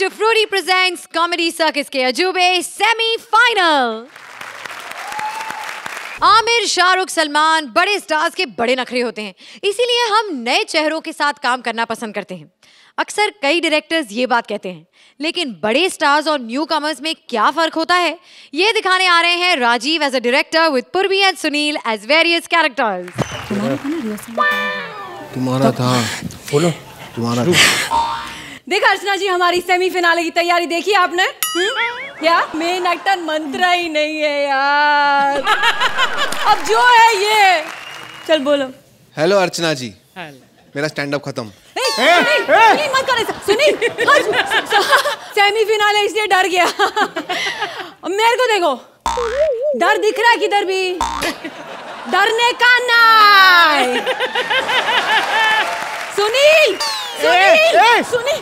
to Fruity presents Comedy Circus के अजूबे semifinal. Aamir, Shahrukh, Salman बड़े स्टार्स के बड़े नखरे होते हैं, इसीलिए हम नए चेहरों के साथ काम करना पसंद करते हैं। अक्सर कई डायरेक्टर्स ये बात कहते हैं, लेकिन बड़े स्टार्स और न्यू कमर्स में क्या फ़र्क होता है ये दिखाने आ रहे हैं Rajiv as a director with Purvi and Sunil as various characters. तुम्हारा था। देख अर्चना जी, हमारी सेमीफिनाले की तैयारी देखी आपने? क्या मेन एक्टर मंत्रा ही नहीं है यार। अब जो है ये, चल बोलो। हेलो अर्चना जी। हेलो। मेरा स्टैंड अप खत्म। सुनील मत कर, सुनील सेमीफिनाले इसलिए डर गया। मेरे को देखो, डर दिख रहा है किधर भी, डरने का नहीं। सुनील सुनील सुनील,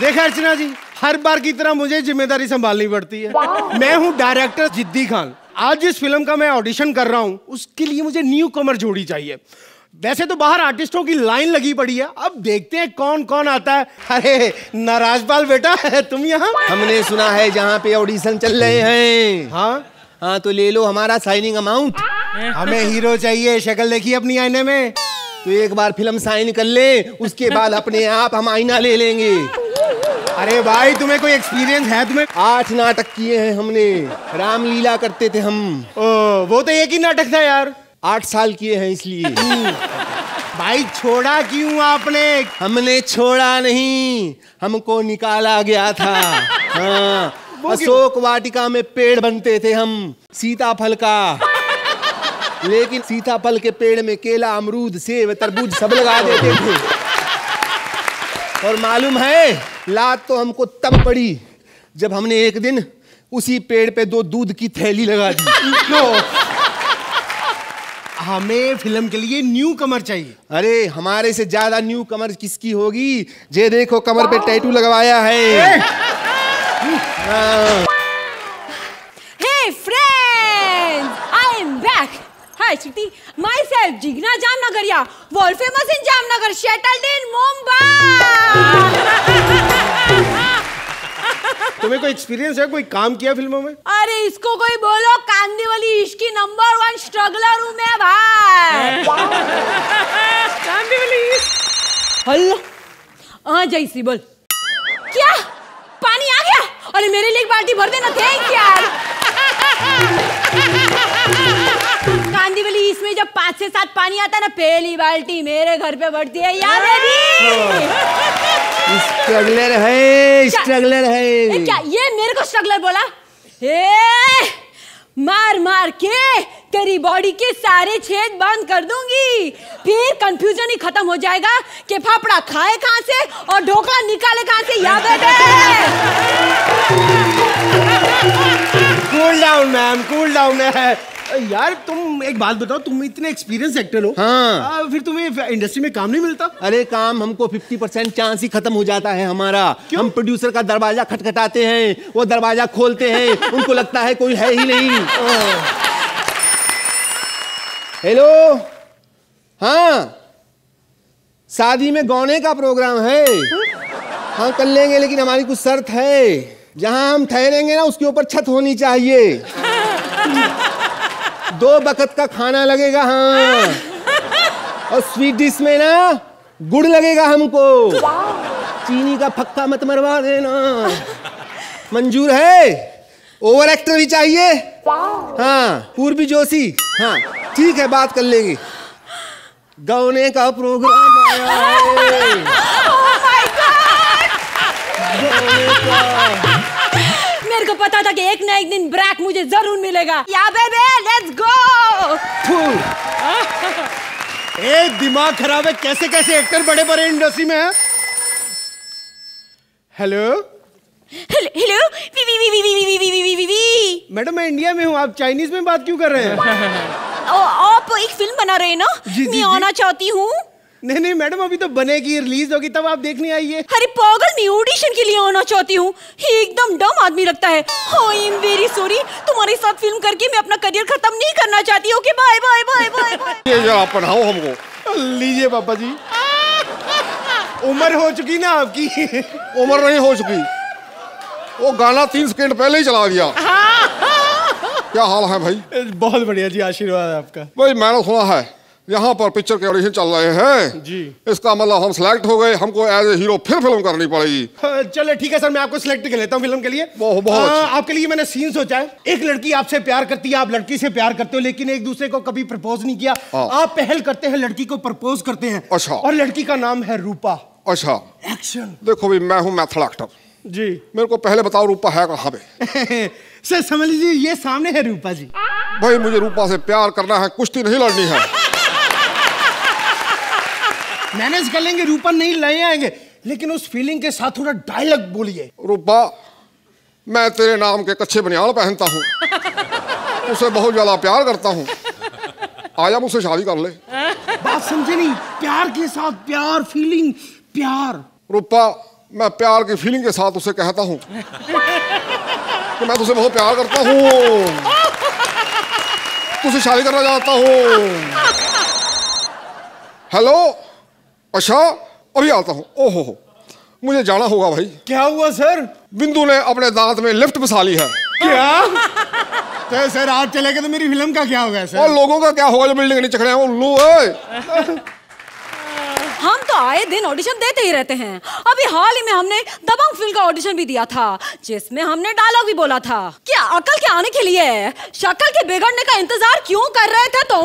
देखा अर्चना जी, हर बार की तरह मुझे जिम्मेदारी संभालनी पड़ती है। मैं हूँ डायरेक्टर जिद्दी खान। आज जिस फिल्म का मैं ऑडिशन कर रहा हूँ उसके लिए मुझे न्यू कमर जोड़ी चाहिए। वैसे तो बाहर आर्टिस्टों की लाइन लगी पड़ी है, अब देखते हैं कौन कौन आता है। अरे नाराजपाल बेटा, तुम यहाँ? हमने सुना है जहाँ पे ऑडिशन चल रहे हैं। हाँ तो ले लो हमारा साइनिंग अमाउंट। हमें हीरो चाहिए, शक्ल देखी अपनी आईने में, तो एक बार फिल्म साइन कर ले, उसके बाद अपने आप हम आईना ले लेंगे। अरे भाई, तुम्हें कोई एक्सपीरियंस है? तुम्हें 8 नाटक किए हैं हमने, रामलीला करते थे हम। ओ, वो तो एक ही नाटक था यार। 8 साल किए हैं इसलिए। भाई छोड़ा क्यों आपने? हमने छोड़ा नहीं, हमको निकाला गया था। हाँ, अशोक वाटिका में पेड़ बनते थे हम, सीताफल का। लेकिन सीताफल के पेड़ में केला, अमरूद, सेब, तरबूज सब लगा देते थे। और मालूम है, लात तो हमको तब पड़ी जब हमने एक दिन उसी पेड़ पे 2 दूध की थैली लगा दी। हमें फिल्म के लिए न्यू कमर चाहिए। अरे हमारे से ज्यादा न्यू कमर किसकी होगी? जे देखो, कमर पे टैटू लगवाया है। Myself, Jigna Jamnagariya, world famous in Jamnagar, settled in Mumbai. तुम्हें कोई एक्सपीरियंस है? कोई काम किया फिल्मों में? अरे इसको कोई बोलो, कांदी वाली इसकी नंबर 1 स्ट्रगलर हूँ मैं भाई। कांदी वाली हल्ला। हाँ जयसी बोल। क्या पानी आ गया? अरे मेरे लिए बाल्टी भर देना, थैंक यार। कांदी वाली इसमें जब 5 से 7 पानी आता है ना, पहली बाल्टी मेरे घर पे बढ़ती है यार। स्ट्रगलर है, स्ट्रगलर है। क्या ये मेरे को स्ट्रगलर बोला? मार मार के तेरी बॉडी के सारे छेद बंद कर दूंगी, फिर कंफ्यूजन ही खत्म हो जाएगा कि फाफड़ा खाए कहाँ से और ढोकला निकाले कहाँ से। याद है? Cool down ma'am, cool down है यार। तुम एक बात बताओ, तुम इतने एक्सपीरियंस एक्टर हो। हाँ। फिर तुम्हें इंडस्ट्री में काम नहीं मिलता? अरे काम हमको 50% चांस ही खत्म हो जाता है हमारा। क्यों? हम प्रोड्यूसर का दरवाजा खटखटाते हैं, वो दरवाजा खोलते हैं। उनको लगता है कोई है ही नहीं। हेलो। हाँ शादी में गाने का प्रोग्राम है। हाँ कर लेंगे, लेकिन हमारी कुछ शर्त है, जहाँ हम ठहरेंगे ना उसके ऊपर छत होनी चाहिए। 2 बकत का खाना लगेगा। हाँ। और स्वीट डिश में ना गुड़ लगेगा हमको। चीनी का फक्का मत मरवा देना। मंजूर है? ओवर एक्टर भी चाहिए। हाँ पूर्वी जोशी। हाँ ठीक है, बात कर लेंगे। गाने का प्रोग्राम आया है। Oh my God! मेरे को पता था कि एक ना एक दिन ब्रेक मुझे जरूर मिलेगा। या बेबे लेट्स गो। एक दिमाग खराब है, कैसे कैसे एक्टर बड़े बड़े इंडस्ट्री में है। हेलो हेलो मैडम, मैं इंडिया में हूँ, आप चाइनीज में बात क्यों कर रहे हैं? आप एक फिल्म बना रहे हैं ना? मैं आना चाहती हूँ। नहीं नहीं मैडम, अभी तो बनेगी, रिलीज होगी, तब आप देखने आइए। अरे पागल, मैं ऑडिशन के लिए आना चाहती हूँ। एकदम डम आदमी लगता है। आई एम वेरी सॉरी, तुम्हारे साथ फिल्म करके मैं अपना करियर खत्म नहीं करना चाहती। Okay bye bye bye bye bye. ये जरा अपनाओ हमको। लीजिए पापा जी। उम्र हो चुकी ना आपकी। उम्र नहीं हो चुकी, वो गाना 3 सेकंड पहले ही चला दिया। क्या हाल है भाई? बहुत बढ़िया जी, आशीर्वाद आपका। भाई मैंने सुना है यहाँ पर पिक्चर के ऑडिशन चल रहे हैं जी, इसका मतलब हम सिलेक्ट हो गए, हमको एज ए हीरो फिर फिल्म करनी पड़ेगी। चलो ठीक है सर, मैं आपको सिलेक्ट कर लेता हूँ फिल्म के लिए। बहुत आपके लिए मैंने सीन सोचा है। एक लड़की आपसे प्यार करती है, आप लड़की से प्यार करते हो, लेकिन एक दूसरे को कभी प्रपोज नहीं किया। आप पहल करते हैं, लड़की को प्रपोज करते हैं। अच्छा। और लड़की का नाम है रूपा। अच्छा। एक्शन। देखो भाई मैं हूँ मेथड एक्टर जी, मेरे को पहले बताओ रूपा है कहाँ पे? सर समझ लीजिए ये सामने है रूपा जी। भाई मुझे रूपा से प्यार करना है, कुश्ती नहीं लड़नी है। मैनेज कर लेंगे, रूपा नहीं ले आएंगे, लेकिन उस फीलिंग के साथ थोड़ा डायलॉग बोलिए। रूपा मैं तेरे नाम के कच्चे बनियान पहनता हूँ, उसे बहुत ज्यादा प्यार करता हूँ, आया मुझसे शादी कर ले। बात समझे नहीं, प्यार के साथ प्यार, फीलिंग प्यार। रूपा मैं प्यार की फीलिंग के साथ उसे कहता हूँ कि मैं तुझसे बहुत प्यार करता हूँ, तुझसे शादी करना चाहता हूँ। हेलो अच्छा अभी आता हूँ। ओहो मुझे जाना होगा भाई। क्या हुआ सर? बिंदु ने अपने दांत में लिफ्ट फंसा ली है। क्या? तो सर आज चले गए तो मेरी फिल्म का क्या होगा सर? और लोगों का क्या होगा जो बिल्डिंग नहीं चढ़े हैं? हम तो आए दिन ऑडिशन देते ही रहते हैं। अभी हाल ही में हमने दबंग फिल्म का ऑडिशन भी दिया था, जिसमें हमने डायलॉग भी बोला था। क्या अकल के आने के लिए शक्ल के बिगड़ने का इंतजार क्यों कर रहे थे? तो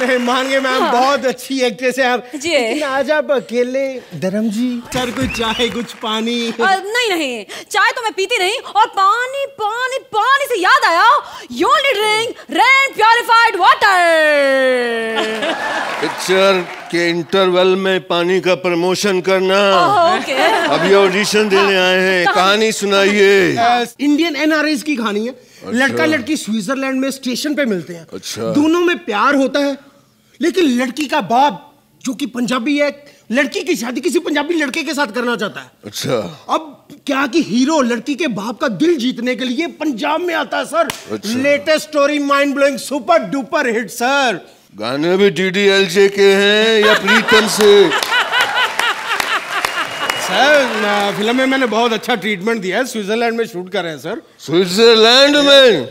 नहीं मान गए मैम, बहुत अच्छी एक्ट्रेस है आप। लेकिन आज आप अकेले? धर्म जी सर कोई चाय कुछ पानी? नहीं नहीं चाय तो मैं पीती नहीं, और पानी पानी पानी से याद आया, you need drink rain purified water. Picture के इंटरवल में पानी का प्रमोशन करना। अभी ऑडिशन देने आए हैं, कहानी सुनाइए। इंडियन एनआरआईज की कहानी है। लड़का लड़की स्विट्जरलैंड में स्टेशन पे मिलते हैं। अच्छा। दोनों में प्यार होता है, लेकिन लड़की का बाप जो कि पंजाबी है, लड़की की शादी किसी पंजाबी लड़के के साथ करना चाहता है। अच्छा। अब क्या कि हीरो लड़की के बाप का दिल जीतने के लिए पंजाब में आता है सर। अच्छा। Latest story, mind blowing, super duper hit sir. गाने भी डीडीएलजे के हैं या प्रीतम से? सर फिल्म में मैंने बहुत अच्छा ट्रीटमेंट दिया है, स्विट्जरलैंड में शूट कर रहे हैं सर। स्विट्जरलैंड में?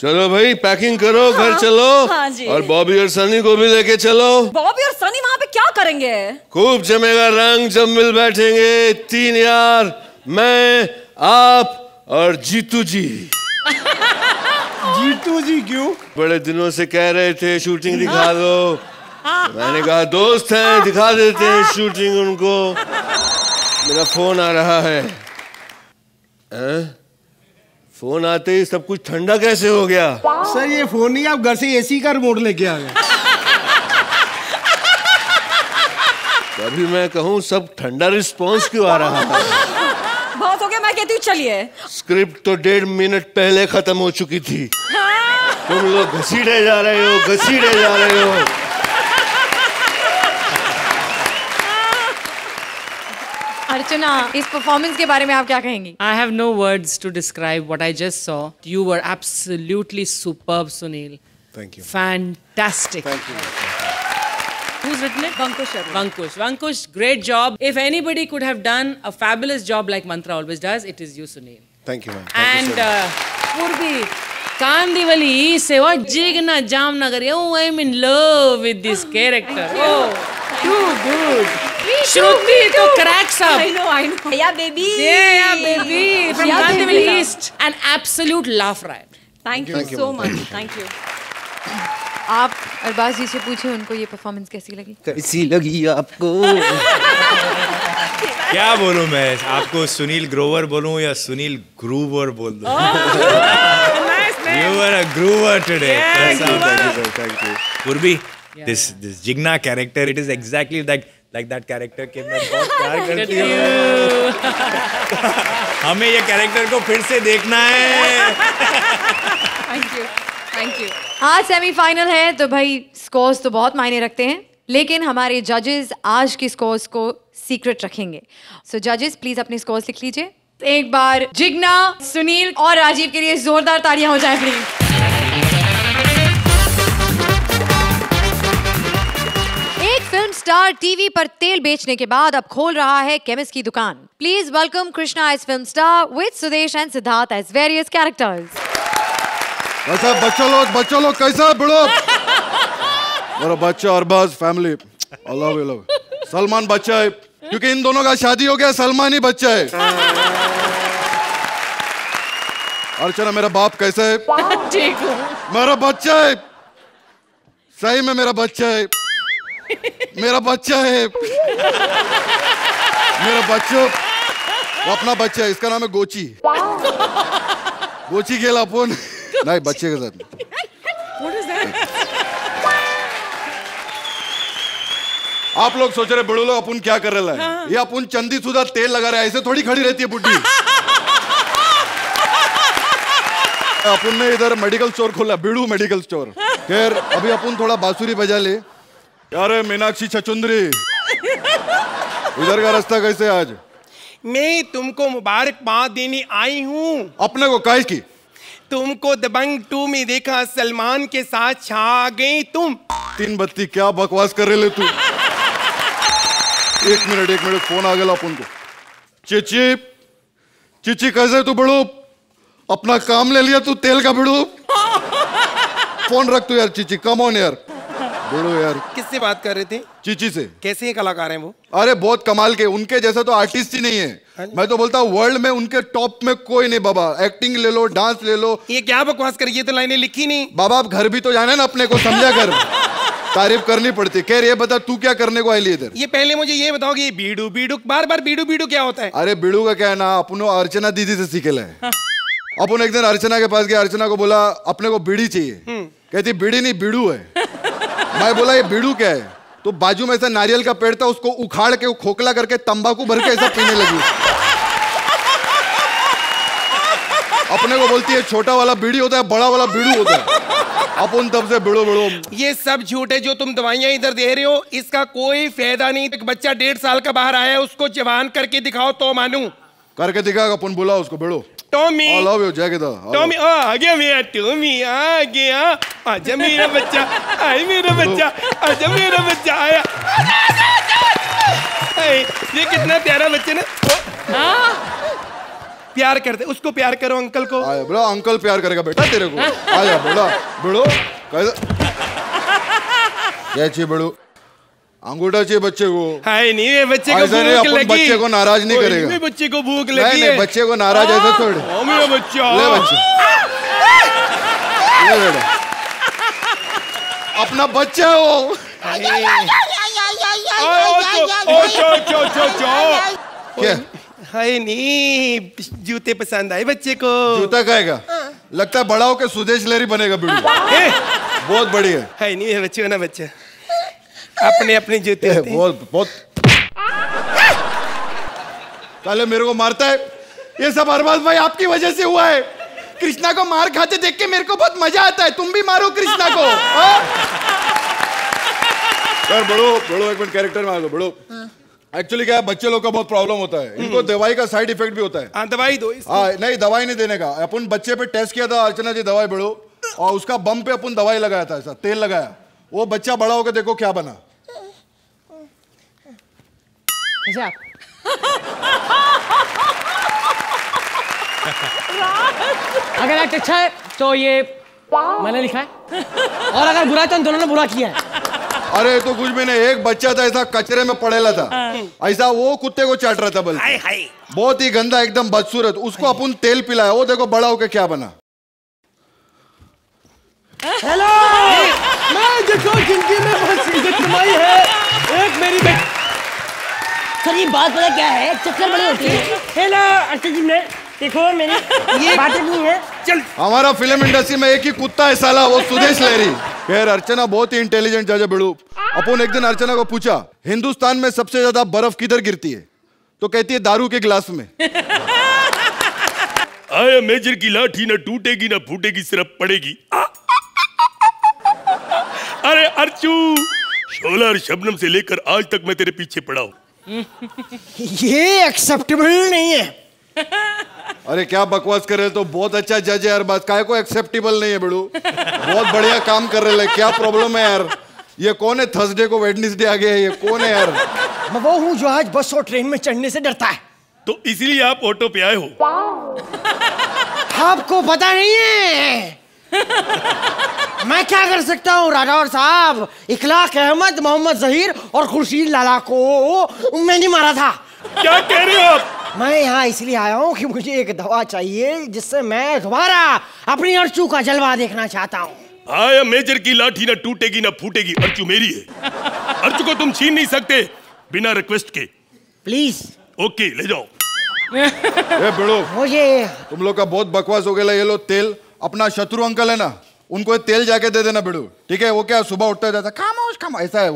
चलो भाई पैकिंग करो, घर चलो। हाँ जी। और बॉबी और सनी को भी लेके चलो। बॉबी और सनी वहाँ पे क्या करेंगे? खूब जमेगा रंग जब मिल बैठेंगे तीन यार, मैं आप और जीतू जी। जीतू जी क्यों? बड़े दिनों से कह रहे थे शूटिंग दिखा दो, मैंने कहा दोस्त हैं दिखा देते हैं शूटिंग उनको। मेरा फोन आ रहा है। फोन आते ही सब कुछ ठंडा कैसे हो गया? सर ये फोन नहीं, आप घर से एसी का रिमोट लेके आ गए। कभी मैं कहूँ सब ठंडा रिस्पॉन्स क्यों आ रहा है? बहुत हो गया, मैं कहती हूँ चलिए। स्क्रिप्ट तो 1.5 मिनट पहले खत्म हो चुकी थी। तुम लोग घसीटे जा रहे हो, घसीटे जा रहे हो। अर्चना, इस परफॉर्मेंस के बारे में आप क्या कहेंगी? I have no words to describe what I just saw. You were absolutely superb, Sunil. Thank you. Fantastic. Thank you. Who's written it? Vankush. Vankush. Vankush, great job. If anybody could have done a fabulous job like Mantra always does, it is you, Sunil. Thank you, ma'am. And Purvi, Kandivali Seva Jigna Jamnagar. Oh, I'm in love with this character. Oh, too good. Shruti to cracks up. I know. Yeah baby. From Kandivali East. An absolute laugh riot. Thank you so much. Thank you. आप अरबाज जी से पूछे उनको ये performance कैसी लगी? कैसी लगी आपको? क्या बोलूँ मैं आपको, सुनील ग्रोवर बोलूँ या सुनील ग्रूवर बोल दूँ? You were a groover today. Thank you. Purvi, this Jigna character, it is exactly like that character के मैं बहुत प्यार करती हूँ। हमें ये character को फिर से देखना है। Thank you. आज semi-final है तो भाई scores तो बहुत मायने रखते हैं, लेकिन हमारे judges आज की scores को secret रखेंगे। So judges please अपने scores लिख लीजिए। एक बार जिग्ना, सुनील और राजीव के लिए जोरदार तालियां हो जाए please। स्टार टीवी पर तेल बेचने के बाद अब खोल रहा है केमिस्ट की दुकान। Please welcome Krishna as film star with Sudesh and Siddharth as various characters. बच्चों लोग कैसा है बड़ो? मेरा बच्चा Arbaaz family, I love you love. Salman बच्चा है क्योंकि इन दोनों का शादी हो गया, सलमान ही बच्चा है। अर्चना मेरा बाप कैसा है? ठीक है। मेरा बच्चा है, सही में मेरा बच्चा है, मेरा बच्चा है, मेरा बच्चा, वो अपना बच्चा है। इसका नाम है गोची। गोची खेला फोन नहीं बच्चे के साथ। आप लोग सोच रहे बड़े लोग अपन क्या कर रहे हैं, ये अपन चंदी सुधा तेल लगा रहे हैं, ऐसे थोड़ी खड़ी रहती है बुड्ढी। अपन ने इधर मेडिकल स्टोर खोला, बिडू मेडिकल स्टोर। खैर अभी अपन थोड़ा बांसुरी बजा ले। अरे मीनाक्षी छचुंदरी, इधर का रास्ता कैसे? आज मैं तुमको मुबारकबाद देने आई हूँ। अपने को काहे की? तुमको दबंग 2 में देखा, सलमान के साथ छा गई तुम। 3 बत्ती क्या बकवास कर रहे ले तू। एक मिनट फोन आ गया अपन को। चिची चिची कैसे तू? बड़ू अपना काम ले लिया तू तेल का। बिड़ू फोन रख तू यार। चीची कम ऑन यार। बिड़ू यार किससे बात कर रहे थे? चीची से। कैसे कलाकार हैं वो? अरे बहुत कमाल के, उनके जैसा तो आर्टिस्ट ही नहीं है। मैं तो बोलता हूँ वर्ल्ड में उनके टॉप में कोई नहीं बाबा। एक्टिंग ले लो, डांस ले लो। ये क्या बकवास करिए, तो लाइनें लिखी नहीं बाबा। आप घर भी तो जाना ना, अपने को समझा कर तारीफ करनी पड़ती। कह रही है बता तू क्या करने को आई ली इधर? ये पहले मुझे ये बताओ कि बीडू बीडू बार बार बीडू बीडू क्या होता है? अरे बीडू का क्या है ना, अपनो अर्चना दीदी से सीखेला है। अपन एक दिन अर्चना के पास गया, अर्चना को बोला अपने को बीड़ी चाहिए। कहती बीड़ी नहीं बीड़ू है। मैं बोला ये बीड़ू क्या है? तो बाजू में ऐसा नारियल का पेड़ था, उसको उखाड़ के खोखला करके तंबाकू भर के ऐसा पीने लगी। अपने को बोलती है छोटा वाला बीड़ी होता है, बड़ा वाला बीड़ू होता है। अपन तब से बिड़ो बिड़ो। ये सब झूठ है जो तुम दवाइयाँ इधर दे रहे हो, इसका कोई फायदा नहीं। एक बच्चा 1.5 साल का बाहर आया है, उसको जवान करके दिखाओ तो मानू। करके दिखा, अपन बोला उसको बिड़ो। टॉमी आई लव यू जैकेदा। टॉमी आ गया मेरा, टॉमी आ गया। आजा मेरा बच्चा, आई मेरा बच्चा, आजा मेरा बच्चा आया। ये कितना प्यारा बच्चा ना। हाँ प्यार करते, उसको प्यार करो अंकल को। आया बोला अंकल प्यार करेगा बेटा तेरे को। आया बोला बड़ो क्या चाहिए? बड़ो अंगूठा चाहिए बच्चे को। हाय नहीं ये बच्चे को भूख लगी, बच्चे को नाराज नहीं करेगा। नहीं बच्चे को भूख लगी है। नहीं बच्चे को नाराज ऐसे छोड़। ओ मेरा बच्चा ले बच्चे, अपना बच्चा हो। क्या हाय नहीं जूते पसंद आए बच्चे को? जूता कहेगा, लगता है बड़ा होकर सुदेश लहरी बनेगा। बिल्कुल बहुत बढ़िया है। नहीं बच्चे हो ना बच्चा, अपने अपने जूते बहुत पहले मेरे को मारता है। ये सब अरबाज भाई आपकी वजह से हुआ है। कृष्णा को मार खाते देख के मेरे को बहुत मजा आता है। तुम भी मारो कृष्णा को। यार बड़ो एक मिनट कैरेक्टर में आ लो। बड़ो एक्चुअली क्या है, बच्चे लोग का बहुत प्रॉब्लम होता है, इनको दवाई का साइड इफेक्ट भी होता है। दवाई दो। नहीं दवाई नहीं देने का। अपन बच्चे पे टेस्ट किया था अर्चना जी दवाई बड़ो, और उसका बम पे अपन दवाई लगाया था, ऐसा तेल लगाया। वो बच्चा बड़ा होकर देखो क्या बना। अगर एक्ट अच्छा है तो ये मैंने लिखा है, और अगर बुरा है तो दोनों ने बुरा किया है। अरे तो कुछ भी नहीं। एक बच्चा था ऐसा कचरे में पड़ेला था, ऐसा वो कुत्ते को चाट रहा था, बल्कि बहुत ही गंदा एकदम बदसूरत। उसको अपन तेल पिलाया, वो देखो बड़ा होकर क्या बना। हेलो मैं जिसको जिंदगी में बहुत इज्जत कमाई है, एक मेरी सर ये बात पता क्या है, चक्कर बड़े होते हैं। हेलो अच्छा जी ने देखो मेरी ये बातें नहीं है। चल हमारा फिल्म इंडस्ट्री में एक ही कुत्ता है साला, वो सुदेश लहरी। खैर अर्चना बहुत ही इंटेलिजेंट जज है बड़ू। अपन एक दिन अर्चना को पूछा हिंदुस्तान में सबसे ज्यादा बर्फ किधर गिरती है, तो कहती है दारू के गिलास में। आया मेजर की लाठी ना टूटेगी ना फूटेगी, सिर्फ पड़ेगी। अरे अर्चू शोला और शबनम से लेकर आज तक मैं तेरे पीछे पड़ा हूं। ये एक्सेप्टेबल नहीं है। अरे क्या बकवास कर रहे तो बहुत अच्छा जज है यार, बात काहे को एक्सेप्टेबल नहीं है बड़ू। बहुत बढ़िया काम कर रहे, क्या प्रॉब्लम है यार? ये कौन है? थर्सडे को वेडनेसडे आ गया है, ये कौन है यार? मैं वो हूँ जो आज बस और ट्रेन में चढ़ने से डरता है। तो इसलिए आप ऑटो पे आए हो? आपको पता नहीं है मैं क्या कर सकता हूँ राठौर साहब। इखलाक अहमद, मोहम्मद जहीर और खुर्शीद लाला को मैंने मारा था। क्या कह रहे हो आप? मैं यहाँ इसलिए आया हूँ कि मुझे एक दवा चाहिए जिससे मैं दोबारा अपनी अर्चू का जलवा देखना चाहता हूँ। आया मेजर की लाठी ना टूटेगी ना फूटेगी, अर्चू मेरी है। अर्चू को तुम छीन नहीं सकते बिना रिक्वेस्ट के। प्लीज। ओके ले जाओ। ए बड़ो, मुझे तुम लोग का बहुत बकवास हो गया। ये लो तेल, अपना शत्रु अंकल है ना, उनको तेल जाके दे देना बेड़ू, ठीक है? वो क्या सुबह उठता जाता खामोश खामोश ऐसा है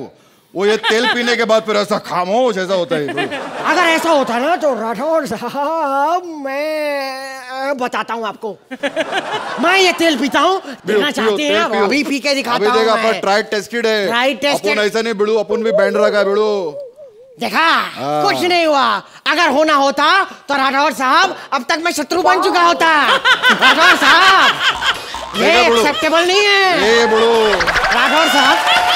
वो ये तेल पीने के बाद फिर ऐसा खामोश ऐसा होता है। अगर ऐसा होता ना तो राठौर साहब मैं बताता हूँ आपको। मैं ये तेल पीता हूँ, देना चाहते हैं आप? अभी पी के दिखाता हूँ। अपन ट्राई टेस्टेड है, अपन ऐसा नहीं बेड़ू, अपन भी बैंड रखा है बेड़ू। देखा कुछ नहीं हुआ। अगर होना होता तो राठौर साहब अब तक मैं शत्रु बन चुका होता। राठौर साहब ये एक्सेप्टेबल नहीं है। ये बोलो राठौर साहब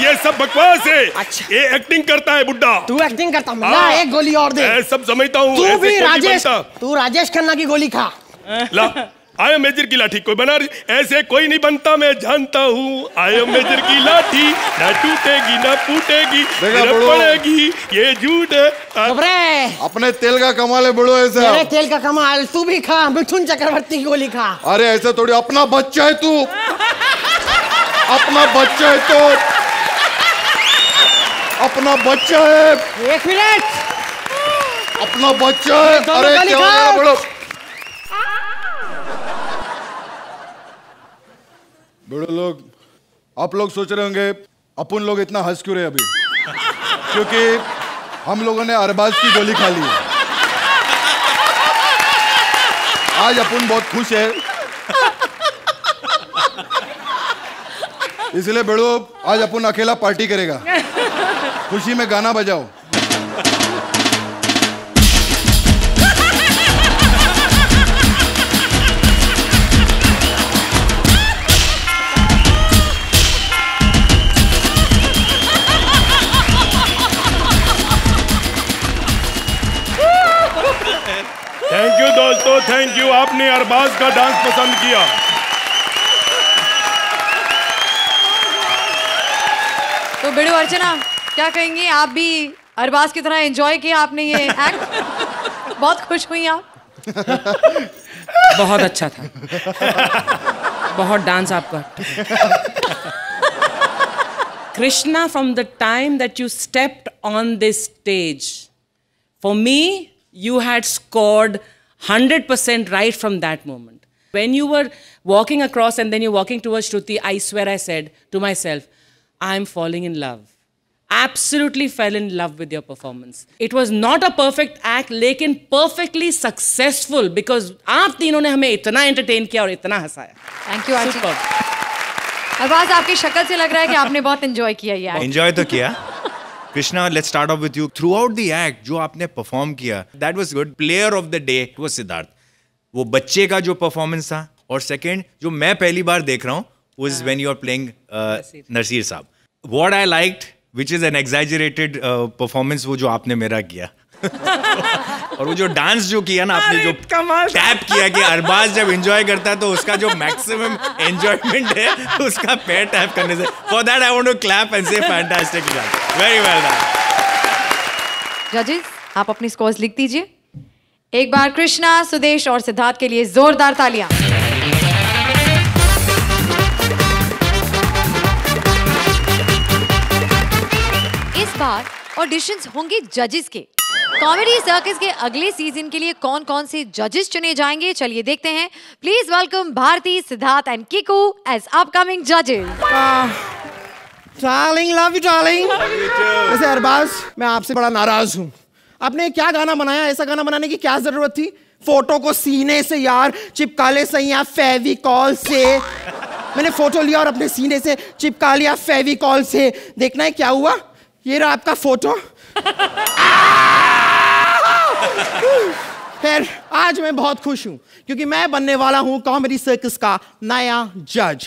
ये सब बकवास है। अच्छा ये एक्टिंग करता है बुड्ढा। तू एक्टिंग करता है? ला एक गोली और दे। सब समझता हूँ। तू भी राजेश, तू राजेश खन्ना की गोली खा। ला आया मेजर की लाठी, कोई बना ऐसे कोई नहीं बनता मैं जानता हूँ। आया मेजर की लाठी ना टूटेगी ना फूटेगी ना पड़ेगी, ये झूठ है। अपने तेल का कमाल है बड़ो, ऐसा मेरे तेल का कमाल। तू भी खा, मिथुन चक्रवर्ती की गोली खा। अरे ऐसा थोड़ी, अपना बच्चा है तू, अपना बच्चा है तो, अपना बच्चा है। एक मिनट, अपना बच्चा है। अरे क्या बड़ो बड़े लोग, आप लोग सोच रहे होंगे अपन लोग इतना हंस क्यों रहे अभी, क्योंकि हम लोगों ने अरबाज की गोली खा ली। आज अपन बहुत खुश है, इसलिए बड़ो आज अपन अकेला पार्टी करेगा। खुशी में गाना बजाओ। थैंक यू दोस्तों, थैंक यू। आपने अरबाज का डांस पसंद किया। तो बिडू अर्चना क्या कहेंगे, आप भी अरबाज की तरह एंजॉय किया आपने ये एक्ट? बहुत खुश हुई आप? बहुत अच्छा था, बहुत डांस आपका। Krishna, from the time that you stepped on this stage for me you had scored 100% right from that moment. When you were walking across and then you're walking towards Shruti, I swear I said to myself, I'm falling in love. Absolutely fell in love with your performance. It was not a perfect act, lekin perfectly successful because aap teenon ne hame itna entertain kiya aur itna hasaya. Thank you Archana. Superb. Arbaaz aapki shakal se lag raha hai ki aapne bahut enjoy kiya ye act. Enjoy to kiya. Krishna, let's start off with you. Throughout the act, जो आपने perform किया, that was good. Player of the day was Siddharth. वो बच्चे का जो performance था, और second जो मैं पहली बार देख रहा हूँ, was when you are playing Naseer साहब. What I liked, which is an exaggerated performance, वो जो आपने मेरा किया. और वो जो dance जो किया ना आपने, जो tap किया कि अरबाज जब enjoy करता है तो उसका जो maximum enjoyment है, उसका पैर tap करने से. For that I want to clap and say fantastic job. Very well done. Judges, आप अपनी scores लिख दीजिए. एक बार कृष्णा, सुदेश और सिद्धार्थ के लिए जोरदार तालियां. इस बार ऑडिशंस होंगे जजेस के. कॉमेडी सर्कस के अगले सीजन के लिए कौन कौन से जजेस चुने जाएंगे, चलिए देखते हैं. Please welcome Bharti, Siddharth and Kiku as upcoming जजेस. Darling love you darling. वैसे अरबाज मैं आपसे बड़ा नाराज हूँ, आपने क्या गाना बनाया, ऐसा गाना बनाने की क्या जरूरत थी? फोटो को सीने से यार चिपका ले सही फेविकॉल से. मैंने फोटो लिया और अपने सीने से चिपका लिया फेविकॉल से. देखना है क्या हुआ, ये रहा आपका फोटो. फिर आज मैं बहुत खुश हूँ क्योंकि मैं बनने वाला हूँ कॉमेडी सर्कस का नया जज.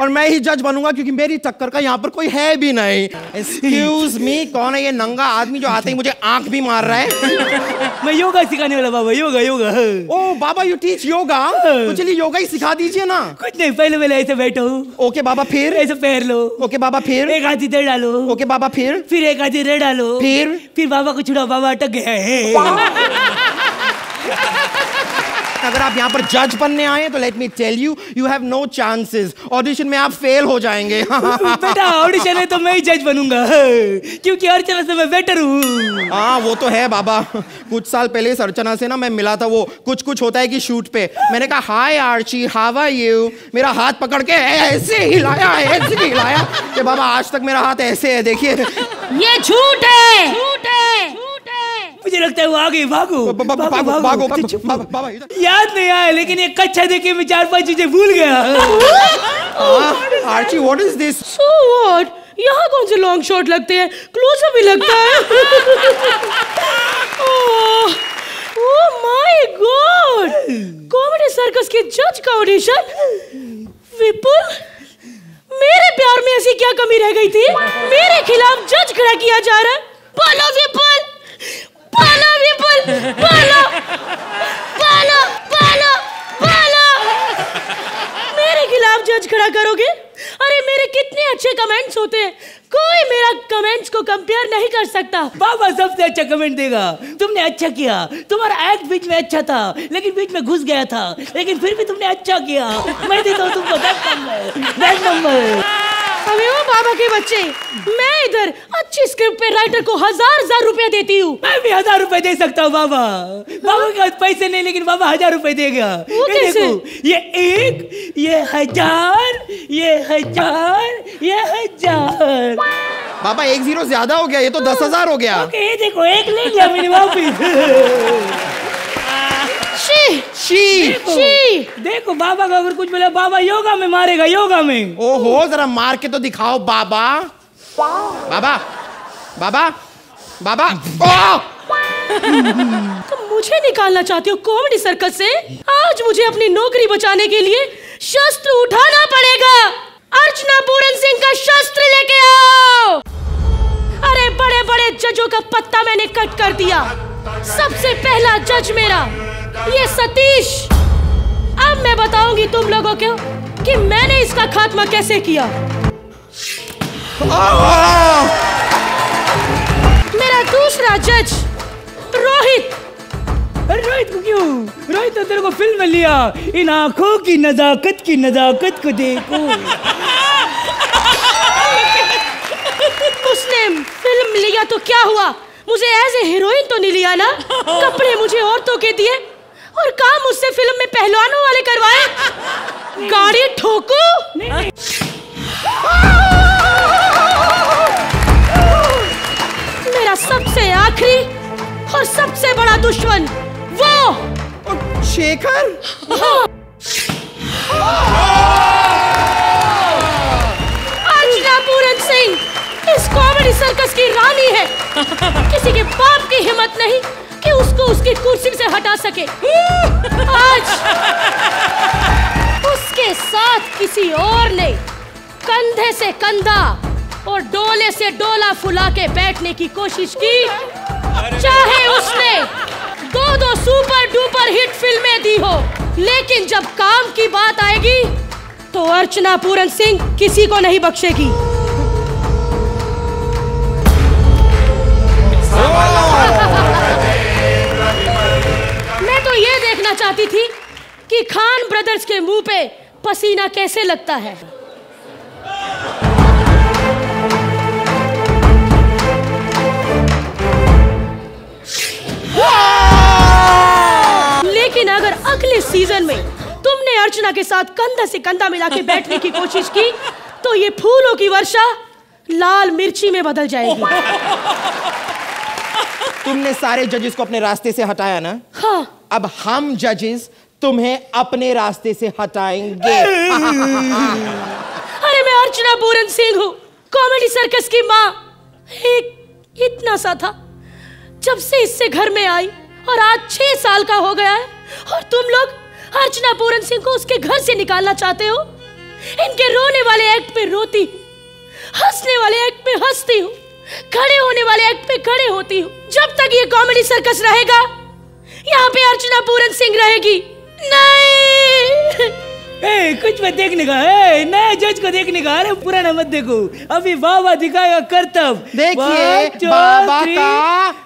और मैं ही जज बनूंगा क्योंकि मेरी टक्कर का यहाँ पर कोई है भी नहीं। Excuse me, कौन है ये नंगा आदमी जो आते ही मुझे आंख भी मार रहा है? मैं योगा सिखाने वाला बाबा, योगा योगा। ओ बाबा, यू टीच योगा? तो चलिए योगा ही सिखा दीजिए ना। कुछ नहीं, पहले पहले ऐसे बैठो। ओके बाबा, फिर ऐसे पैर लो। ओके बाबा, फिर एक हाथ इधर डालो। ओके बाबा, फिर एक हाथ इधर डालो। फिर बाबा को छुड़ाओ, बाबा अटक गया है। अगर आप यहाँ पर जज बनने आए हैं तो let me tell you, you have no chances. Audition में आप फेल हो जाएंगे। बेटा ऑडिशन है तो मैं ही जज बनूंगा क्योंकि अर्चना से मैं बेटर हूँ। हाँ वो तो है बाबा। कुछ साल पहले इस अर्चना से ना मैं मिला था, वो कुछ कुछ होता है कि शूट पे मैंने कहा hi Archie, how are you, मेरा हाथ पकड़ के ऐसे हिलाया, ऐसे हिलाया कि बाबा आज तक मेरा हाथ ऐसे है, देखिए। ये झूठ है, झूठ है। मुझे लगता है वो आगे भागो भागो बाबा। याद नहीं आया लेकिन ये कच्चा देखे मैं 4-5 चीजें भूल गया। Archie what is this? So what, यहाँ कौन से लॉन्ग शॉट लगते हैं, क्लोजअप भी लगता है। Oh my God, comedy circus के जज का ऑडिशन। विपुल, मेरे प्यार में ऐसी क्या कमी रह गई थी, मेरे खिलाफ जज खड़ा किया जा रहा है। बोलो विपुल, पाला विपुल, पाला पाला पाला पाला। मेरे खिलाफ जज खड़ा करोगे? अरे मेरे कितने अच्छे कमेंट्स होते हैं, कोई मेरा कमेंट्स को कंपेयर नहीं कर सकता। बाबा सबसे अच्छा कमेंट देगा। तुमने अच्छा किया, तुम्हारा एक्ट बीच में अच्छा था लेकिन बीच में घुस गया था, लेकिन फिर भी तुमने अच्छा किया। मैं देता हूँ तुमको 10 नंबर। अबे वो बाबा के बच्चे, मैं इधर अच्छी स्क्रिप्ट पे राइटर को 1000-1000 रुपया देती हूँ। मैं भी 1000 रुपए दे सकता हूँ बाबा। बाबा के पास पैसे नहीं लेकिन बाबा 1000 रुपए देगा। ये देखो, ये 1, ये 1000, ये 1000, ये 1000। बाबा 1 0 ज्यादा हो गया, ये तो 10,000 हो गया। ओके ये देखो, 1 ले लिया मैंने वापिस। देखो बाबा का अगर कुछ बोला, बाबा योगा में मारेगा, योगा में। ओहो जरा मार के तो दिखाओ बाबा। बाबा बाबा बाबा। तो मुझे निकालना चाहती हो कॉमेडी सर्कस से? आज मुझे अपनी नौकरी बचाने के लिए शस्त्र उठाना पड़ेगा। अर्चना पूरन सिंह का शस्त्र लेके आओ। अरे बड़े बड़े जजों का पत्ता मैंने कट कर दिया। सबसे पहला जज मेरा ये सतीश। अब मैं बताऊंगी तुम लोगों को कि मैंने इसका खात्मा कैसे किया। मेरा दूसरा जज रोहित। रोहित को क्यों? रोहित तो तेरे को फिल्म में लिया। इन आंखों की नजाकत को देखो। उसने फिल्म लिया तो क्या हुआ, मुझे एज ए हीरोइन तो नहीं लिया ना। कपड़े मुझे औरतों के दिए और काम मुझसे फिल्म में पहलवानों वाले करवाए। गाड़ी ठोको। मेरा सबसे आखिरी और सबसे बड़ा दुश्मन वो शेखर। अर्चना पूरन सिंह इस कॉमेडी सर्कस की रानी है। किसी के बाप की हिम्मत नहीं कि उसको उसकी कुर्सी से हटा सके। आज उसके साथ किसी और ने कंधे से कंधा और डोले से डोला फुला के बैठने की कोशिश की, चाहे उसने 2-2 सुपर डुपर हिट फिल्में दी हो, लेकिन जब काम की बात आएगी तो अर्चना पूरन सिंह किसी को नहीं बख्शेगी। ये देखना चाहती थी कि खान ब्रदर्स के मुंह पे पसीना कैसे लगता है। लेकिन अगर अगले सीजन में तुमने अर्चना के साथ कंधा से कंधा मिला के बैठने की कोशिश की तो ये फूलों की वर्षा लाल मिर्ची में बदल जाएगी। तुमने सारे जजेस को अपने रास्ते से हटाया ना? हाँ। अब हम जजेस तुम्हें अपने रास्ते से हटाएंगे। अरे मैं अर्चना पूरन सिंह हूँ, कॉमेडी सर्कस की माँ। एक इतना सा था जब से इससे घर में आई और आज 6 साल का हो गया है और तुम लोग अर्चना पूरन सिंह को उसके घर से निकालना चाहते हो। इनके रोने वाले एक्ट पे रोती, हंसने वाले एक्ट पे हंसती हूँ, खड़े होने वाले एक्ट पे खड़े होती हूँ। जब तक ये कॉमेडी सर्कस रहेगा यहाँ पे अर्चना पूरन सिंह रहेगी नहीं। ए, कुछ मत देखने का, नया जज को देखने का। अरे पुराना मत देखो, अभी बाबा दिखाएगा करतब। देखिए बाबा का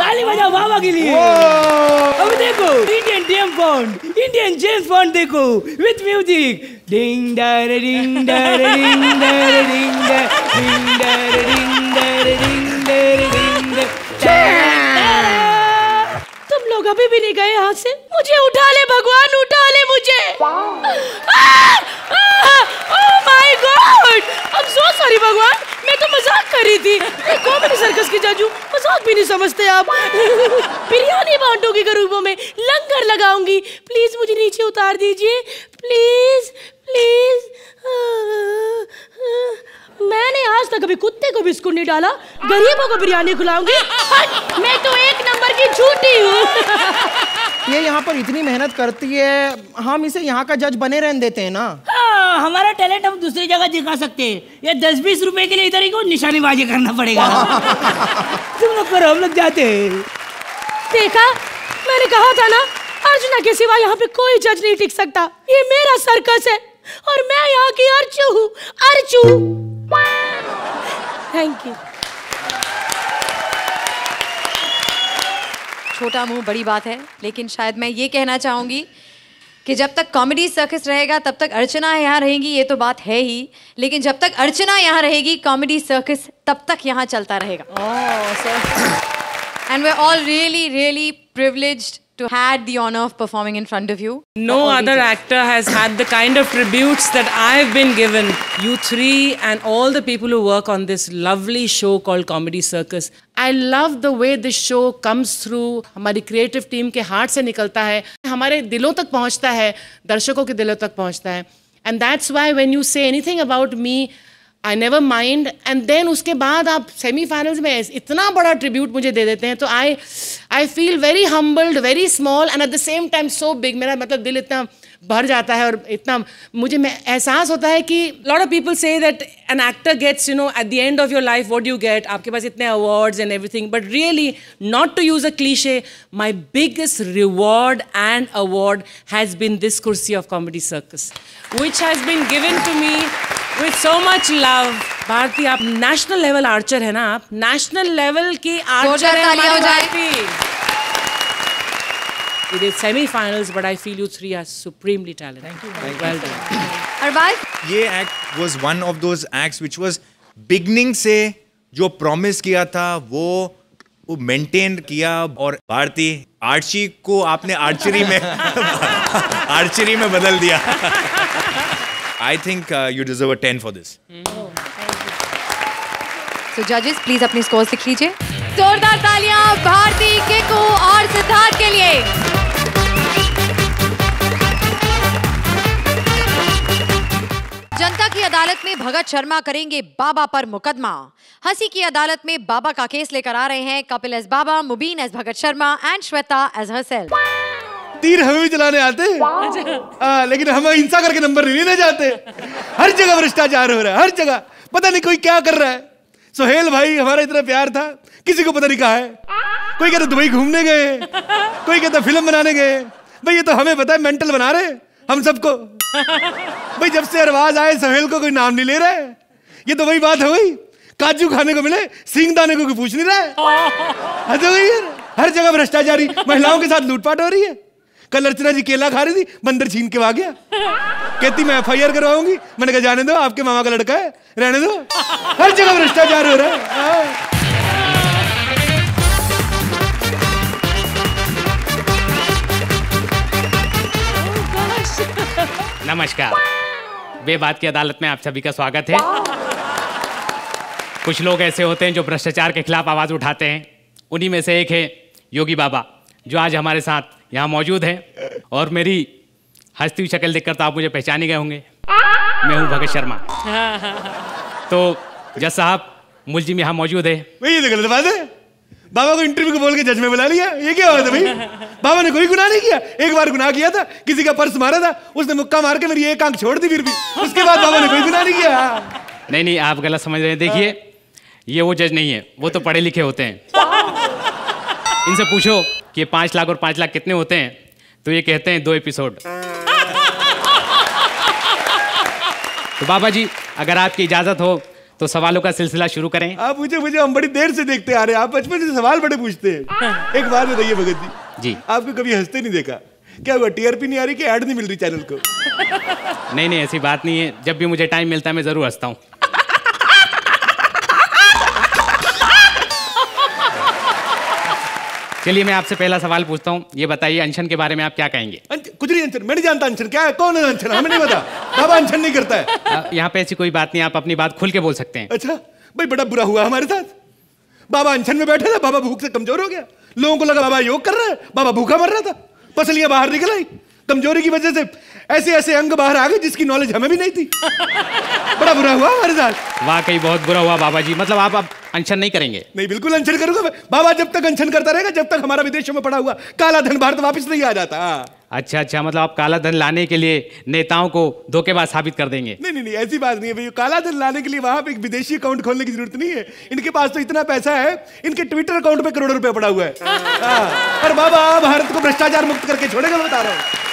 ताली बजाओ बाबा के लिए। अब देखो Indian James Bond, Indian James Bond देखो विथ म्यूजिक। डिंग डर डिंग डर डिंग डर डिंग डर डिंग डर डिंग डर डिंग डर डिंग डर। तुम लोग अभी भी नहीं गए यहाँ से। मुझे उठा ले भगवान, उठा ले मुझे। Oh my God, I am so sorry भगवान, मैं तो मजाक कर रही थी। मैं कॉमेडी सर्कस की जज हूँ, मजाक भी नहीं समझते आप। बिरयानी बांटूंगी गरीबों में, लंगर लगाऊंगी। प्लीज मुझे नीचे उतार दीजिए, प्लीज प्लीज। मैंने आज तक कभी कुत्ते को बिस्कुट नहीं डाला, गरीबों को बिरयानी खिलाऊंगी। मैं तो एक नंबर की झूठी हूँ। ये यहाँ पर इतनी मेहनत करती है, हम इसे यहाँ का जज बने रहने देते हैं ना। हाँ, हमारा टैलेंट हम दूसरी जगह दिखा सकते हैं। ये 10-20 रुपए के लिए इधर ही को निशानेबाजी करना पड़ेगा। तुम लोग करो, हम लोग जाते हैं। देखा, मैंने कहा था ना, अर्चना के सिवा यहाँ पे कोई जज नहीं टिक सकता। ये मेरा सर्कस है और मैं यहाँ की अर्चू हूँ, अर्चू। Thank you. छोटा मुंह बड़ी बात है, लेकिन शायद मैं ये कहना चाहूँगी कि जब तक कॉमेडी सर्कस रहेगा तब तक अर्चना यहाँ रहेंगी, ये तो बात है ही। लेकिन जब तक अर्चना यहाँ रहेगी कॉमेडी सर्कस तब तक यहाँ चलता रहेगा। And we are all really really privileged to had the honor of performing in front of you. No other actor has had the kind of tributes that I have been given. You three and all the people who work on this lovely show called Comedy Circus. I love the way this show comes through. हमारी creative team के heart से निकलता है, हमारे दिलों तक पहुँचता है, दर्शकों के दिलों तक पहुँचता है. And that's why when you say anything about me, I never mind. And then उसके बाद आप सेमीफाइनल्स में इतना बड़ा ट्रिब्यूट मुझे दे देते हैं, तो I feel very humbled, very small and at the same time so big. मेरा मतलब दिल इतना भर जाता है और इतना मुझे एहसास होता है कि lot of people say that an actor gets, you know, at the end of your life what do you get? आपके पास इतने awards and everything. But really, not to use a cliche, my biggest reward and award has been this kursi of Comedy Circus, which has been given to me with so much love. Bharti, आप national level archer है ना, आप national level की archer है हमारी Bharti. It is semi-finals, but I feel you three are supremely talented. Thank you. Well done. Arbazi, ये act was one of those acts which was beginning से जो promise किया था वो maintain किया। और भारती, आर्ची को आपने आर्चरी में बदल दिया। I think you deserve a 10 for this. So judges, please अपनी scores लिख लीजिए। जोरदार तालियां भारती, किकू और सिद्धार्थ के लिए। जनता की अदालत में भगत शर्मा करेंगे बाबा पर मुकदमा। हंसी की अदालत में बाबा का केस लेकर आ रहे हैं Kapil as Baba, Mubeen as Bhagat Sharma and Shweta as herself. तीर हमें भी चलाने आते हैं, लेकिन हम हिंसा करके नंबर नहीं लेने जाते। हर जगह भ्रष्टाचार हो रहा है, हर जगह पता नहीं कोई क्या कर रहा है। सोहेल भाई हमारा इतना प्यार था, किसी को पता नहीं कहा है। कोई कहता दुबई घूमने गए, कोई कहता फिल्म बनाने गए। भाई ये तो हमें पता है मेंटल बना रहे हम सबको। भाई जब से अरबाज आए सोहेल को कोई नाम नहीं ले रहा है। ये तो वही बात है, वही काजू खाने को मिले सींग दाने को कोई पूछ नहीं रहा है। हर जगह भ्रष्टाचारी, महिलाओं के साथ लूटपाट हो रही है। कल अर्चना जी केला खा रही थी, बंदर छीन के आ गया। कहती मैं FIR करवाऊंगी, मैंने कहा जाने दो, आपके मामा का लड़का है, रहने दो। हर जगह भ्रष्टाचार हो रहा है। नमस्कार, बेबात की अदालत में आप सभी का स्वागत है। कुछ लोग ऐसे होते हैं जो भ्रष्टाचार के खिलाफ आवाज उठाते हैं। उन्हीं में से एक है योगी बाबा, जो आज हमारे साथ यहाँ मौजूद हैं। और मेरी हंसती हुई शक्ल देखकर तो आप मुझे पहचान ही गए होंगे, मैं हूँ भगत शर्मा। तो जज साहब मुलजिम यहाँ मौजूद है। ये तो गलत बात है, बाबा को इंटरव्यू को बोल के जज में बुला लिया, ये क्या हुआ था भाई? बाबा ने कोई गुनाह नहीं किया, एक बार गुनाह किया था, किसी का पर्स मारा था, उसने मुक्का मार के मेरी एक आंख छोड़ दी, फिर भी उसके बाद बाबा ने कोई गुनाह नहीं किया। नहीं नहीं, आप गलत समझ रहे हैं। देखिए ये वो जज नहीं है, वो तो पढ़े लिखे होते हैं। इनसे पूछो कि 5 लाख और 5 लाख कितने होते हैं, तो ये कहते हैं 2 एपिसोड। तो बाबा जी अगर आपकी इजाजत हो तो सवालों का सिलसिला शुरू करें। आप मुझे मुझे हम बड़ी देर से देखते आ रहे हैं, आप बचपन से सवाल बड़े पूछते हैं। एक बात बताइए भगत जी, आपको कभी हंसते नहीं देखा? क्या हुआ, टीआरपी नहीं आ रही, ऐड नहीं मिल रही चैनल को? नहीं नहीं, ऐसी बात नहीं है, जब भी मुझे टाइम मिलता है मैं जरूर हंसता हूँ। चलिए मैं आपसे पहला सवाल पूछता हूँ, ये बताइए अनशन के बारे में आप क्या कहेंगे? कुछ नहीं, अनशन मैं नहीं जानता, अनशन क्या है, कौन है अनशन, हमें नहीं पता, बाबा अनशन नहीं करता है। यहाँ पे ऐसी कोई बात नहीं, आप अपनी बात खुल के बोल सकते हैं। अच्छा भाई, बड़ा बुरा हुआ हमारे साथ, बाबा अनशन में बैठा था, बाबा भूख से कमजोर हो गया, लोगों को लगा बाबा योग कर रहा है, बाबा भूखा मर रहा था, पसलियाँ बाहर निकल आई, कमजोरी की वजह से ऐसे ऐसे अंग बाहर आ गए जिसकी नॉलेज हमें भी नहीं थी। बड़ा बुरा हुआ हमारे साथ। वाकई बहुत बुरा हुआ बाबा जी, मतलब आप अब अनशन नहीं करेंगे? नहीं बिल्कुल अनशन करूंगा मैं। बाबा जब तक अनशन करता रहेगा, जब तक हमारा विदेशों में पड़ा हुआ काला धन भारत वापस नहीं आ जाता। अच्छा, मतलब आप काला धन लाने के लिए नेताओं को धोखेबाज साबित कर देंगे? नहीं नहीं नहीं, ऐसी बात नहीं है भाई, काला धन लाने के लिए वहाँ पे एक विदेशी अकाउंट खोलने की जरूरत नहीं है, इनके पास तो इतना पैसा है, इनके ट्विटर अकाउंट पे करोड़ों रुपया पड़ा हुआ है, पर बाबा भारत को भ्रष्टाचार मुक्त करके छोड़ेगा, मैं बता रहा हूँ।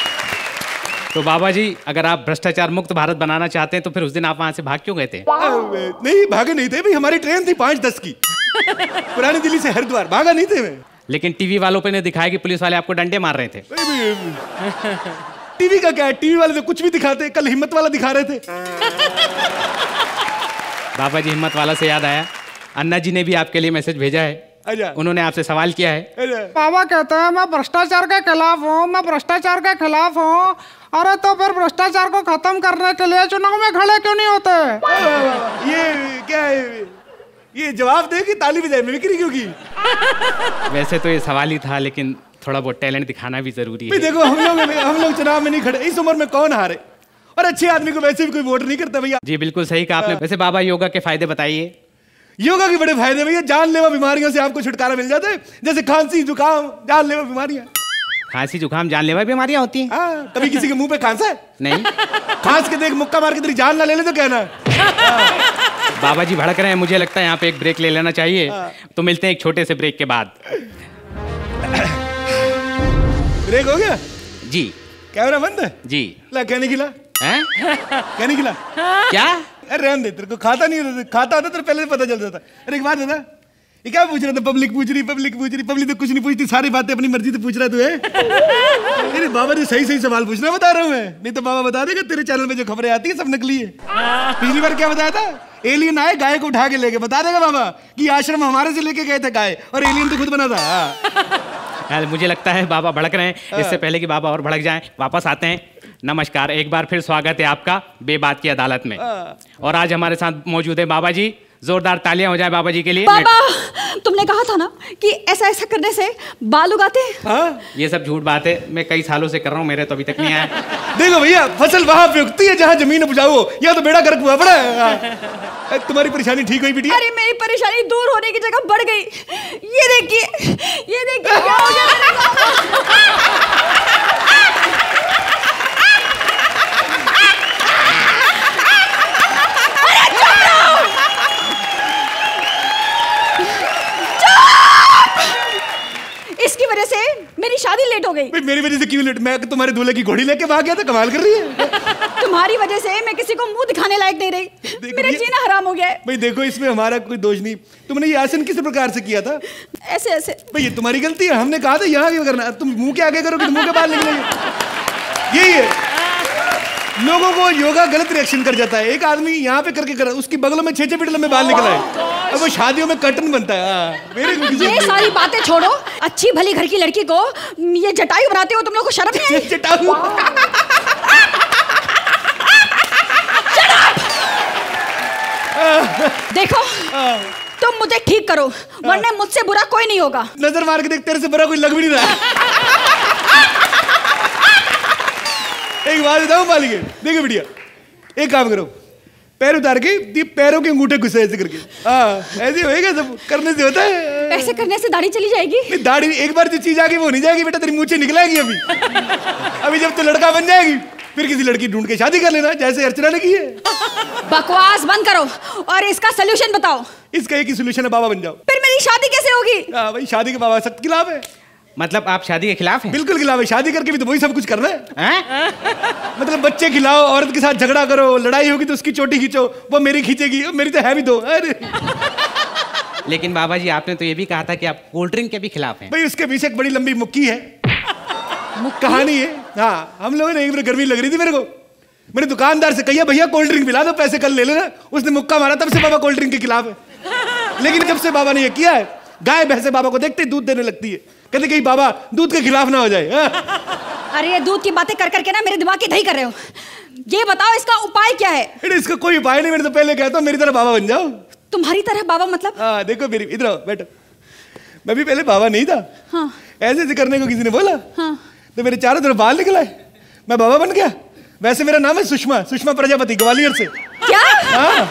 तो बाबा जी अगर आप भ्रष्टाचार मुक्त भारत बनाना चाहते हैं तो फिर उस दिन आप वहाँ से भाग क्यों गए थे? नहीं भागे नहीं थे भाई, हमारी ट्रेन थी 5:10 की, पुरानी दिल्ली से हरिद्वार, भागा नहीं थे मैं। लेकिन टीवी वालों पे ने दिखाया कि पुलिस वाले आपको डंडे मार रहे थे। टीवी का क्या है, टीवी वाले तो कुछ भी दिखाते, कल हिम्मत वाला दिखा रहे थे। बाबा जी हिम्मत वाला से याद आया, अन्ना जी ने भी आपके लिए मैसेज भेजा है। अच्छा। उन्होंने आपसे सवाल किया है। बाबा कहते हैं मैं भ्रष्टाचार के खिलाफ हूँ, मैं भ्रष्टाचार के खिलाफ हूँ। अरे तो फिर भ्रष्टाचार को खत्म करने के लिए चुनाव में खड़े क्यों नहीं होते? ये क्या है, ये जवाब दे कि ताली बजाए, मिमिक्री क्यों की? वैसे तो ये सवाल ही था, लेकिन थोड़ा बहुत टैलेंट दिखाना भी जरूरी है। देखो हम लोग चुनाव में नहीं खड़े, इस उम्र में कौन हारे, और अच्छे आदमी को वैसे भी कोई वोट नहीं करता भैया। जी बिल्कुल सही कहा आपने। वैसे बाबा योगा के फायदे बताइए। योगा के बड़े फायदे भैया, जानलेवा बीमारियों से आपको छुटकारा मिल जाता है, जैसे खांसी जुकाम, जानलेवा बीमारियां। खांसी जुकाम जानलेवा बीमारियां होती हैं? कभी किसी के मुंह पे खांसा है? नहीं। खांस के देख, मुक्का मार के तेरी जान ना ले ले तो कहना। बाबा जी भड़क रहे हैं, मुझे लगता है यहाँ पे एक ब्रेक ले लेना चाहिए। तो मिलते हैं एक छोटे से ब्रेक के बाद। ब्रेक हो गया जी, कैमरा बंद है जी। ला कहने खिला, कहने खिला क्या? अरे रहने दे, तेरे को खाता नहीं, खाता होता तेरे पहले पता चल जाता। अरे एक बात है ना, ये क्या पूछ रहा था? पब्लिक तो कुछ नहीं पूछती, सारी बातें अपनी मर्जी से पूछ रहा तू है। अरे बाबा जी सही सही सवाल पूछना, बता रहा हूँ मैं, नहीं तो बाबा बता देगा तेरे चैनल पे जो खबरें आती है सब नकली है। पिछली बार क्या बताया था, एलियन आए गाय को उठा के लेके, बता देगा बाबा कि आश्रम हमारे से लेके गए थे गाय, और एलियन तो खुद बना था। मुझे लगता है बाबा भड़क रहे हैं, इससे पहले कि बाबा और भड़क जाएं वापस आते हैं। नमस्कार, एक बार फिर स्वागत है आपका बेबात की अदालत में, और आज हमारे साथ मौजूद है बाबा जी, जोरदार तालियां हो जाए बाबा जी के लिए। बाबा तुमने कहा था ना कि ऐसा ऐसा करने से बाल उगाते हैं। ये सब झूठ बात है, मैं कई सालों से कर रहा हूँ, मेरे तो अभी तक नहीं आया। देखो भैया, फसल वहाँ पे उगती है जहाँ जमीन उपजाऊ हो, या तो बेड़ा गर्क हुआ पड़ा है। तुम्हारी परेशानी ठीक हुई बेटी? अरे मेरी परेशानी दूर होने की जगह बढ़ गई, ये देखिए, ये देखिए। इसकी वजह से मेरी शादी लेट हो गई। मेरी वजह से क्यों लेट? मैं तुम्हारे दूल्हे की घोड़ी लेके भाग गया था, कमाल कर रही है। तुम्हारी वजह से मैं किसी को मुंह दिखाने लायक नहीं रही, मेरा जीना हराम हो गया है। भाई देखो, इसमें हमारा कोई दोष नहीं। तुमने ये आसन किस प्रकार से किया था? ऐसे ऐसे। भाई ये तुम्हारी गलती है, हमने कहा था यहाँ क्यों करना, तुम मुँह के आगे करोगे तो मुँह के बाहर निकलेंगे। यही है, लोगों को योगा गलत रिएक्शन कर जाता है। एक आदमी यहाँ पे करके कर, उसकी बगलों में 6-6 फीट लंबे बाल निकला है, अब वो शादियों में कर्टन बनता है। ये सारी बातें छोड़ो, अच्छी भली घर की लड़की को ये जटायु बनाते हो, तुम लोगों को शर्म नहीं? जटायु। देखो तुम मुझे ठीक करो, वरना मुझसे बुरा कोई नहीं होगा। नजर मार के देख, तेरे से बुरा कोई लग भी नहीं रहा। एक बात बताओ मालिक, देखो बिटिया एक काम करो, पैर उतार के पैरों के अंगूठे घुसे ऐसे करके, हाँ ऐसे होएगा सब, करने से होता है। ऐसे करने से दाढ़ी चली जाएगी? नहीं, दाढ़ी एक बार जो चीज आ गई वो नहीं जाएगी बेटा, तेरी मूंछें निकलाएगी अभी अभी जब तो लड़का बन जाएगी फिर किसी लड़की ढूंढ के शादी कर लेना, जैसे अर्चना ने की है। बकवास बंद करो और इसका सोल्यूशन बताओ। इसका एक ही सोल्यूशन है, बाबा बन जाओ। फिर मेरी शादी कैसे होगी? हाँ भाई, शादी के बाबा सख्त खिलाफ है। मतलब आप शादी के खिलाफ हैं? बिल्कुल खिलाफ है, शादी करके भी तो वही सब कुछ करना है। मतलब बच्चे खिलाओ, औरत के साथ झगड़ा करो, लड़ाई होगी तो उसकी चोटी खींचो, वो मेरी खींचेगी, मेरी तो है भी दो। अरे लेकिन बाबा जी आपने तो ये भी कहा था कि आप कोल्ड ड्रिंक के भी खिलाफ हैं। भाई उसके पीछे एक बड़ी लंबी मुक्की है, कहानी है। हाँ हम लोगों ने एक बार गर्मी लग रही थी, मेरे को मेरे दुकानदार से कहिए भैया कोल्ड ड्रिंक पिला दो, पैसे कल ले लेना। उसने मुक्का मारा, तब से बाबा कोल्ड ड्रिंक के खिलाफ है। लेकिन जब से बाबा ने यह किया है, गाय भैंसे बाबा को देखते दूध देने लगती है, कहते कहीं बाबा दूध के खिलाफ ना हो जाए। अरे ये दूध की बातें कर करके ना मेरे दिमाग की दही कर रहे हो। ये बताओ इसका उपाय क्या है? अरे इसका कोई उपाय नहीं, मैंने तो पहले कहता हूँ मेरी तरह बाबा बन जाओ। तुम्हारी तरह बाबा मतलब? हाँ देखो मेरी, इधर आओ बैठो। मैं भी पहले बाबा नहीं था, हाँ ऐसे ऐसे करने को किसी ने बोला, हाँ तो मेरे चारों तरफ बाल निकल आए, मैं बाबा बन गया। वैसे मेरा नाम है सुषमा, सुषमा प्रजापति, ग्वालियर से। क्या? हाँ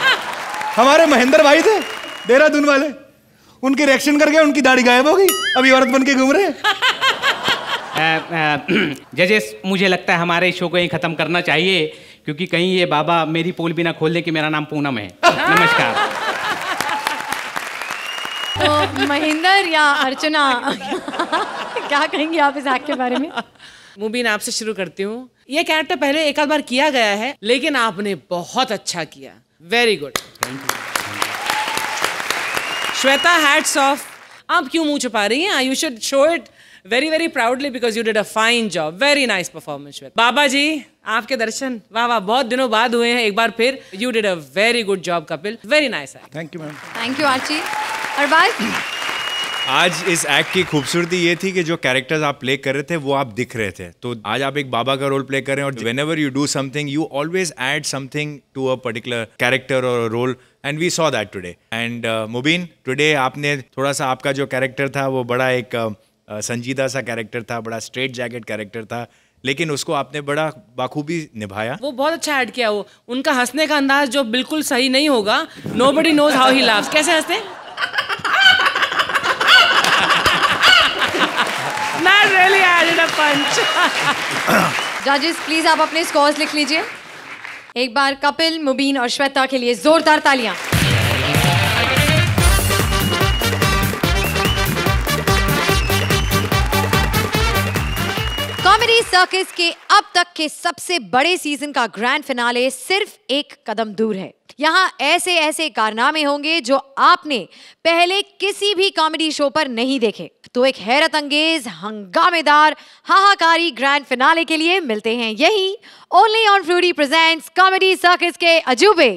हमारे महेंद्र भाई थे देहरादून वाले, उनके रिएक्शन कर गया, उनकी दाढ़ी गायब हो गई, अभी औरत बनके घूम रहे हैं। जजेस मुझे लगता है हमारे शो को यहीं खत्म करना चाहिए, क्योंकि कहीं ये बाबा मेरी पोल भी ना खोल दे कि मेरा नाम पूनम है। नमस्कार। तो महेंद्र या अर्चना क्या कहेंगे आप इस एक्ट के बारे में? मोबिन आपसे शुरू करती हूँ। ये कैरेक्टर पहले एक आध बार किया गया है, लेकिन आपने बहुत अच्छा किया, very good. Shweta, hats off, आप क्यों मुंह छुपा रही हैं? You should show it very very proudly because you did a fine job, very nice performance. Shweta, बाबा जी आपके दर्शन, वाह वाह, बहुत दिनों बाद हुए हैं एक बार फिर, you did a very good job Kapil, very nice. Thank you ma'am. Thank you Archie. Arbaaz, आज इस एक्ट की खूबसूरती ये थी कि जो कैरेक्टर्स आप प्ले कर रहे थे वो आप दिख रहे थे, तो आज आप एक बाबा का रोल प्ले कर रहे हैं, और whenever you do something you always add something to a particular character और role, and we saw that today. एंड मोबिन, टुडे आपने थोड़ा सा, आपका जो कैरेक्टर था वो बड़ा एक संजीदा सा कैरेक्टर था, बड़ा स्ट्रेट जैकेट कैरेक्टर था, लेकिन उसको आपने बड़ा बाखूबी निभाया। वो बहुत अच्छा ऐड किया, वो उनका हंसने का अंदाज जो बिल्कुल सही नहीं होगा, nobody knows how he laughs, कैसे हंसते? Not really added a punch. Judges, please आप अपने scores लिख लीजिए। एक बार कपिल, मुबीन और श्वेता के लिए जोरदार तालियां। कॉमेडी सर्कस के अब तक के सबसे बड़े सीजन का ग्रैंड फिनाले सिर्फ एक कदम दूर है। यहाँ ऐसे ऐसे कारनामे होंगे जो आपने पहले किसी भी कॉमेडी शो पर नहीं देखे। तो एक हैरत अंगेज, हंगामेदार, हाहाकारी ग्रैंड फिनाले के लिए मिलते हैं यही, only on Frooti presents comedy circus के अजूबे।